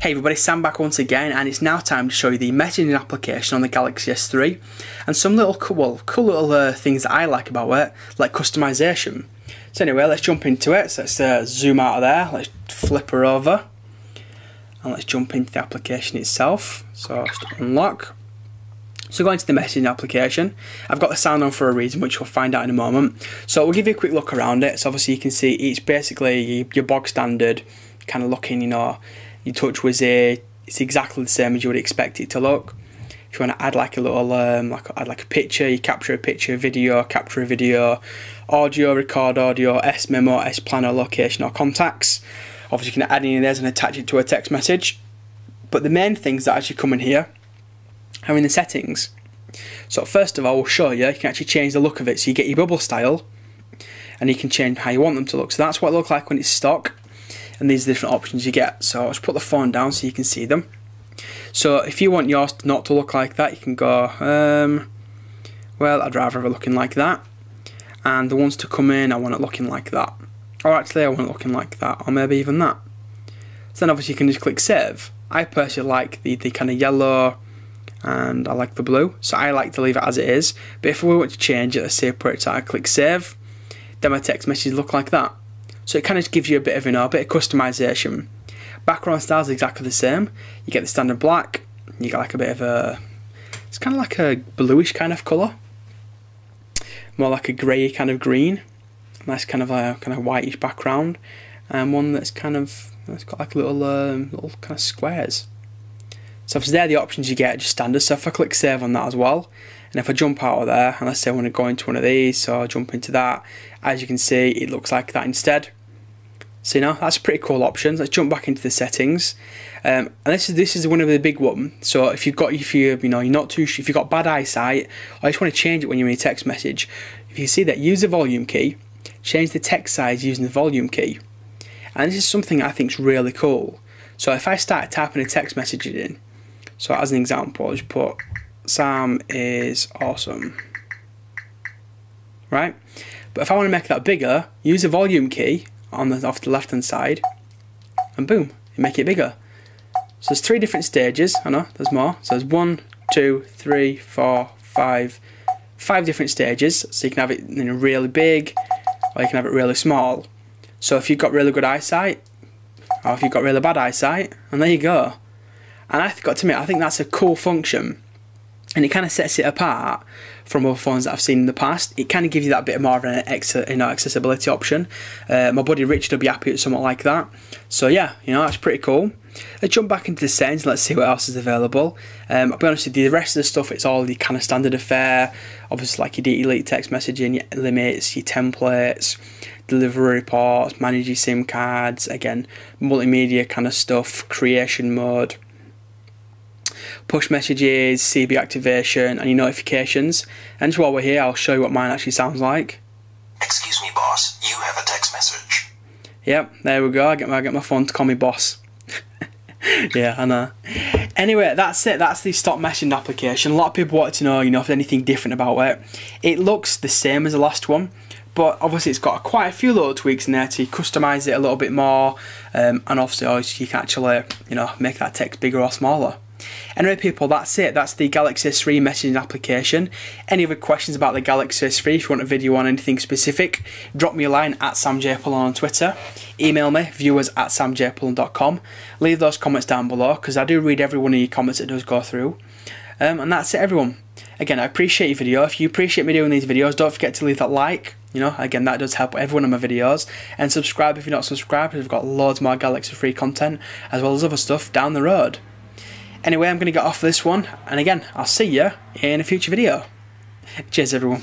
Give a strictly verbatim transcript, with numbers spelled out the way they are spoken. Hey everybody, Sam back once again, and it's now time to show you the messaging application on the Galaxy S three and some little cool, well, cool little uh, things that I like about it, like customization. So anyway, let's jump into it. So let's uh, zoom out of there, let's flip her over and let's jump into the application itself. So just unlock. So going to the messaging application, I've got the sound on for a reason, which we'll find out in a moment. So we'll give you a quick look around it. So obviously you can see it's basically your bog standard kind of looking, you know, your TouchWiz here. It's exactly the same as you would expect it to look. If you want to add like a little, um, like add like a picture, you capture a picture, video, capture a video, audio, record audio, S memo, S planner, location or contacts. Obviously you can add any of those and attach it to a text message. But the main things that actually come in here are in the settings. So first of all, we'll show you, you can actually change the look of it. So you get your bubble style and you can change how you want them to look. So that's what it looks like when it's stock. And these are the different options you get. So I'll just put the phone down so you can see them. So if you want yours not to look like that, you can go, um, well, I'd rather have it looking like that. And the ones to come in, I want it looking like that. Or actually, I want it looking like that, or maybe even that. So then obviously you can just click save. I personally like the, the kind of yellow, and I like the blue, so I like to leave it as it is. But if we want to change it, let's say put it out, click save, then my text messages look like that. So it kind of gives you a bit of an, you know, a bit of customization. Background style is exactly the same. You get the standard black. You get like a bit of a, it's kind of like a bluish kind of color, more like a grey kind of green. Nice kind of a kind of whitish background, and one that's kind of, it's got like little um, little kind of squares. So they're the options you get, just standard. So if I click save on that as well, and if I jump out of there, and let's say I want to go into one of these, so I jump into that, as you can see, it looks like that instead. So you know, that's a pretty cool option. Let's jump back into the settings, um, and this is this is one of the big ones. So if you've got if you you know you're not too if you've got bad eyesight, I just want to change it when you're in a text message. If you see that, use the volume key, change the text size using the volume key, and this is something I think is really cool. So if I start typing a text message in. So as an example, I'll just put Sam is awesome, right? But if I want to make that bigger, use the volume key on the off the left hand side, and boom, you make it bigger. So there's three different stages. I know there's more. So there's one, two, three, four, five, five different stages. So you can have it, you know, really big, or you can have it really small. So if you've got really good eyesight, or if you've got really bad eyesight, and there you go. And I've got to admit, I think that's a cool function, and it kind of sets it apart from other phones that I've seen in the past. It kind of gives you that bit more of an ex you know, accessibility option. Uh, my buddy Richard will be happy with something like that. So yeah, you know, that's pretty cool. Let's jump back into the settings. Let's see what else is available. Um, I'll be honest with you, the rest of the stuff, it's all the kind of standard affair. Obviously, like your delete text messaging, your limits, your templates, delivery reports, manage your SIM cards, again, multimedia kind of stuff, creation mode, push messages, C B activation, and your notifications. And just while we're here, I'll show you what mine actually sounds like. Excuse me, boss. You have a text message. Yep, there we go. I get my, I get my phone to call me boss. Yeah, I know. Anyway, that's it. That's the stock messaging application. A lot of people wanted to know, you know, if there's anything different about it. It looks the same as the last one, but obviously it's got quite a few little tweaks in there to customise it a little bit more, um, and obviously you can actually, you know, make that text bigger or smaller. Anyway people, that's it, that's the Galaxy S three messaging application. Any other questions about the Galaxy S three, if you want a video on anything specific, drop me a line at samjpullen on Twitter, email me, viewers at samjpullen dot com, leave those comments down below, because I do read every one of your comments that does go through. Um, and that's it everyone. Again, I appreciate your video. If you appreciate me doing these videos, don't forget to leave that like, you know, again, that does help every one of my videos. And subscribe if you're not subscribed, because we've got loads more Galaxy S three content, as well as other stuff down the road. Anyway, I'm going to get off this one, and again, I'll see you in a future video. Cheers everyone.